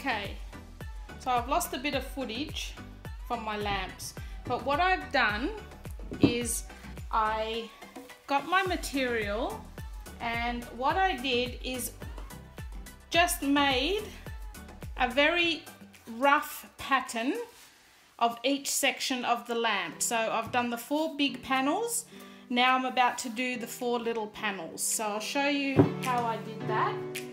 Okay, so I've lost a bit of footage from my lamps, but what I've done is I got my material, and what I did is just made a very rough pattern of each section of the lamp. So I've done the four big panels, now I'm about to do the four little panels. So I'll show you how I did that.